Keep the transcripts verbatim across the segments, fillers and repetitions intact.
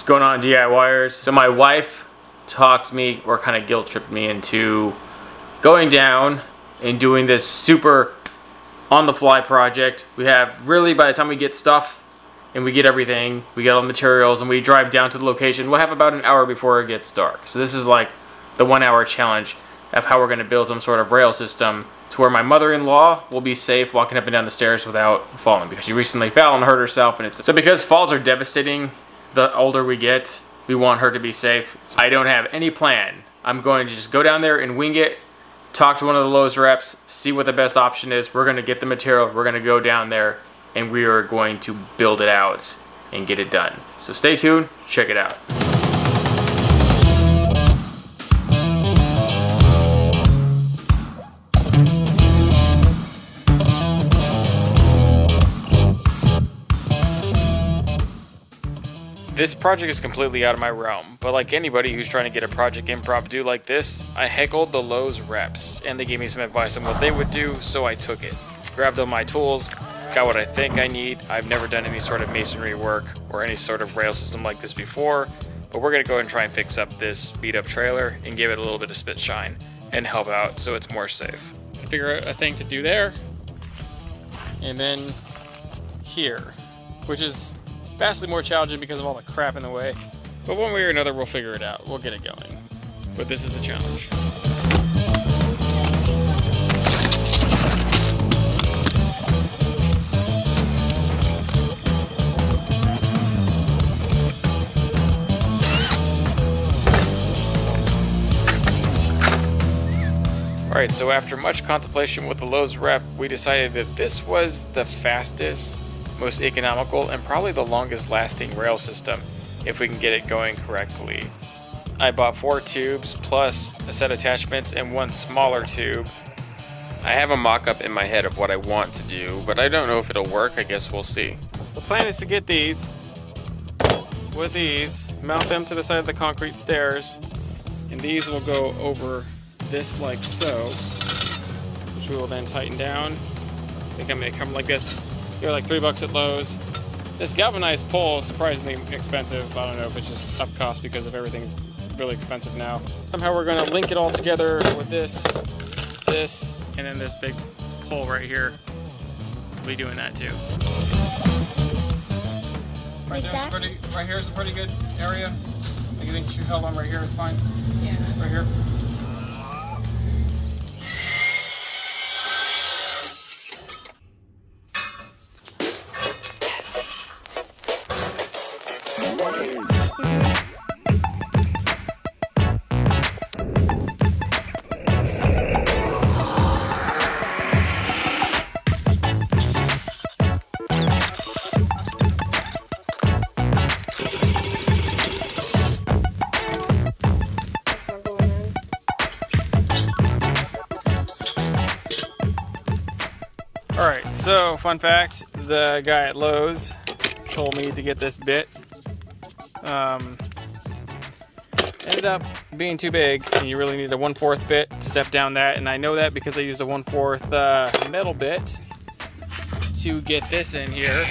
What's going on, DIYers? So my wife talked me, or kind of guilt tripped me into going down and doing this super on the fly project. We have really, by the time we get stuff and we get everything, we get all the materials and we drive down to the location, we'll have about an hour before it gets dark. So this is like the one hour challenge of how we're going to build some sort of rail system to where my mother-in-law will be safe walking up and down the stairs without falling, because she recently fell and hurt herself. And it's so, because falls are devastating, the older we get, we want her to be safe. I don't have any plan. I'm going to just go down there and wing it, talk to one of the Lowe's reps, see what the best option is. We're going to get the material, we're going to go down there, and we are going to build it out and get it done. So stay tuned, check it out. This project is completely out of my realm, but like anybody who's trying to get a project impromptu like this, I heckled the Lowe's reps, and they gave me some advice on what they would do, so I took it. Grabbed all my tools, got what I think I need. I've never done any sort of masonry work or any sort of rail system like this before, but we're gonna go and try and fix up this beat up trailer and give it a little bit of spit shine and help out so it's more safe. Figure out a thing to do there, and then here, which is vastly more challenging because of all the crap in the way. But one way or another, we'll figure it out. We'll get it going. But this is a challenge. Alright, so after much contemplation with the Lowe's rep, we decided that this was the fastest, most economical, and probably the longest lasting rail system if we can get it going correctly. I bought four tubes plus a set of attachments and one smaller tube. I have a mock-up in my head of what I want to do, but I don't know if it'll work. I guess we'll see. So the plan is to get these with these, mount them to the side of the concrete stairs, and these will go over this like so, which we will then tighten down. I think I may come like this. They're like three bucks at Lowe's. This galvanized pole is surprisingly expensive. I don't know if it's just up cost because of everything's really expensive now. Somehow we're gonna link it all together with this, this, and then this big pole right here. We'll be doing that too. Right there's a pretty, right here is a pretty good area. I think you should hold on right here, it's fine. Yeah. Right here. Alright, so fun fact, the guy at Lowe's told me to get this bit. Um, ended up being too big, and you really need a one fourth bit to step down that, and I know that because I used a one fourth uh, metal bit to get this in here.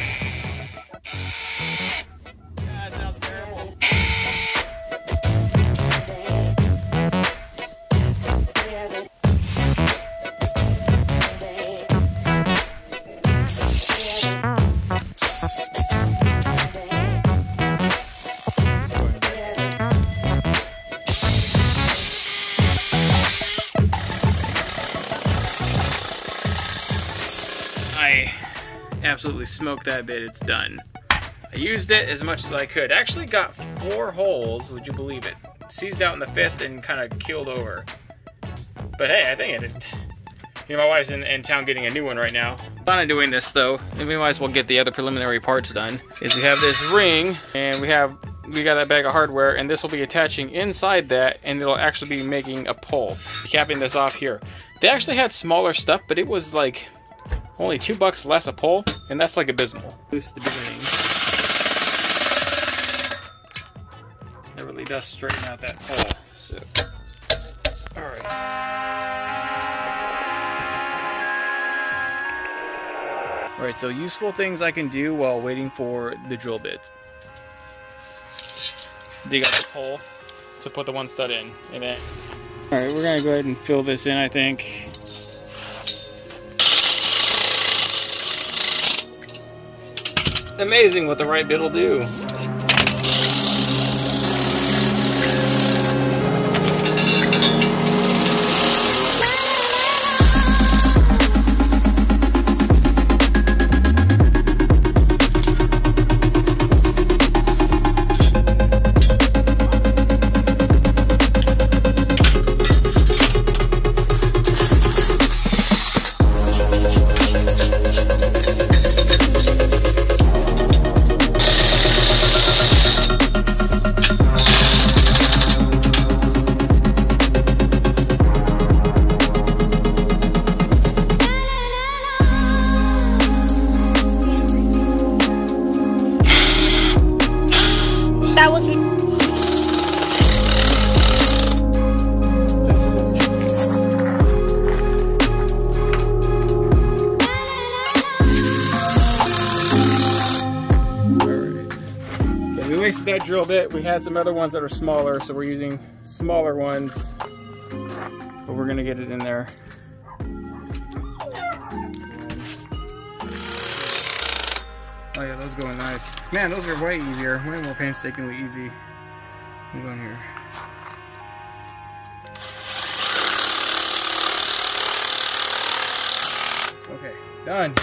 Absolutely smoked that bit, it's done. I used it as much as I could. Actually got four holes, would you believe it? Seized out in the fifth and kind of keeled over. But hey, I think it didn't. You know, my wife's in, in town getting a new one right now. Plan on doing this though, and we might as well get the other preliminary parts done, is we have this ring, and we have, we got that bag of hardware, and this will be attaching inside that, and it'll actually be making a pole. Capping this off here. They actually had smaller stuff, but it was like only two bucks less a pole, and that's like abysmal. This is the beginning. That really does straighten out that pole. So, all right. All right, so useful things I can do while waiting for the drill bits. dig out this hole to put the one stud in. And then, all right, we're gonna go ahead and fill this in, I think. Amazing what the right bit will do. That was it. We wasted that drill bit. We had some other ones that are smaller, so we're using smaller ones, but we're gonna get it in there. Oh yeah, those going nice. Man, those are way easier, way more painstakingly easy. Move on here. Okay, done.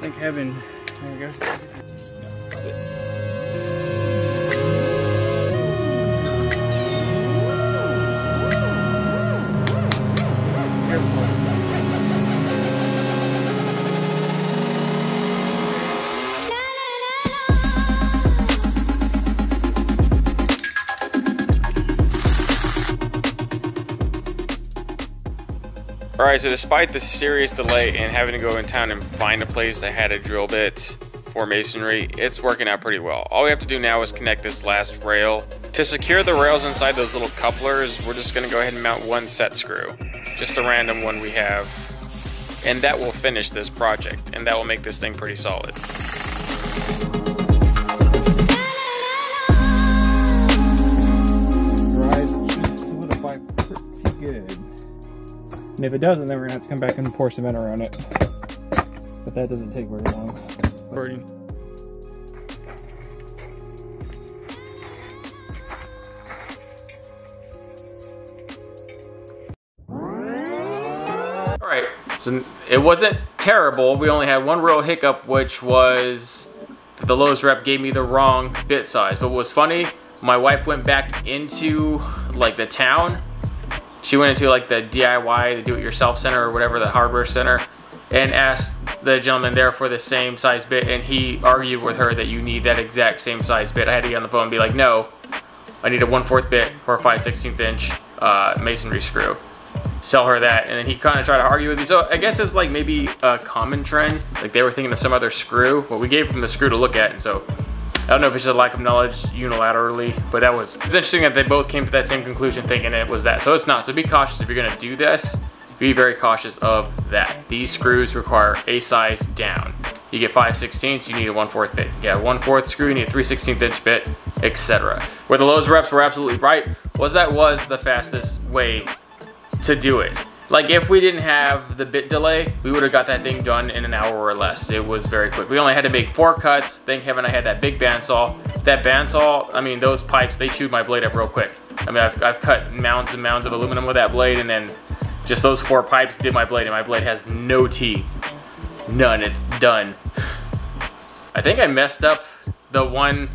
Thank heaven. There we go. Careful. Alright, so despite the serious delay and having to go in town and find a place that had a drill bit for masonry, it's working out pretty well. All we have to do now is connect this last rail. To secure the rails inside those little couplers, we're just going to go ahead and mount one set screw. Just a random one we have. And that will finish this project, and that will make this thing pretty solid. Dried sheet solidified pretty good. And if it doesn't, then we're gonna have to come back and pour cement around it. But that doesn't take very long. Burning. All right, so it wasn't terrible. We only had one real hiccup, which was the Lowe's rep gave me the wrong bit size. But what was funny, my wife went back into like the town. She went into like the D I Y, the do-it-yourself center or whatever, the hardware center, and asked the gentleman there for the same size bit, and he argued with her that you need that exact same size bit. I had to get on the phone and be like, no, I need a one fourth bit for a five sixteenth inch uh, masonry screw. Sell her that, and then he kind of tried to argue with me. So I guess it's like maybe a common trend. Like they were thinking of some other screw. Well, we gave them the screw to look at, and so I don't know if it's just a lack of knowledge unilaterally, but that was, it's interesting that they both came to that same conclusion thinking it was that. So it's not, so be cautious if you're gonna do this, be very cautious of that. These screws require a size down. You get five sixteenths, you need a one fourth bit. You got a one fourth screw, you need a three sixteenth inch bit, et cetera. Where the Lowe's reps were absolutely right was that was the fastest way to do it. Like if we didn't have the bit delay, we would have got that thing done in an hour or less. It was very quick. We only had to make four cuts. Thank heaven I had that big bandsaw. That bandsaw, I mean, those pipes, they chewed my blade up real quick. I mean, I've, I've cut mounds and mounds of aluminum with that blade, and then just those four pipes did my blade, and my blade has no teeth. None, it's done. I think I messed up the one,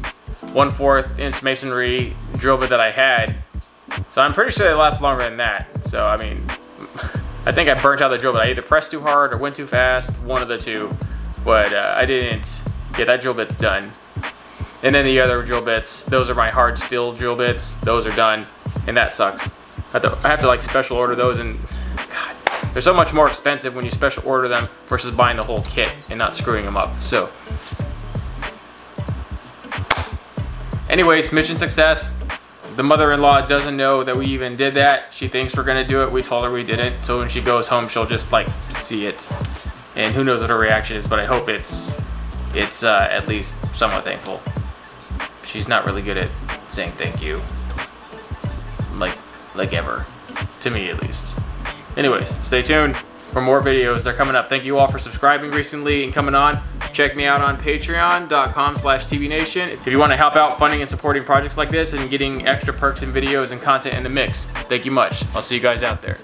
one fourth inch masonry drill bit that I had. So I'm pretty sure they last longer than that. So, I mean, I think I burnt out the drill bit. I either pressed too hard or went too fast, one of the two, but uh, I didn't, yeah, that drill bit's done. And then the other drill bits, those are my hard steel drill bits. Those are done, and that sucks. I have to, I have to like special order those, and God, they're so much more expensive when you special order them versus buying the whole kit and not screwing them up, so. Anyways, mission success. The mother-in-law doesn't know that we even did that. She thinks we're gonna do it. We told her we didn't. So when she goes home, she'll just like see it. And who knows what her reaction is, but I hope it's it's uh, at least somewhat thankful. She's not really good at saying thank you, like like ever, to me at least. Anyways, stay tuned for more videos. They're coming up. Thank you all for subscribing recently and coming on. Check me out on patreon dot com slash T V nation if you want to help out funding and supporting projects like this and getting extra perks and videos and content in the mix. Thank you much. I'll see you guys out there.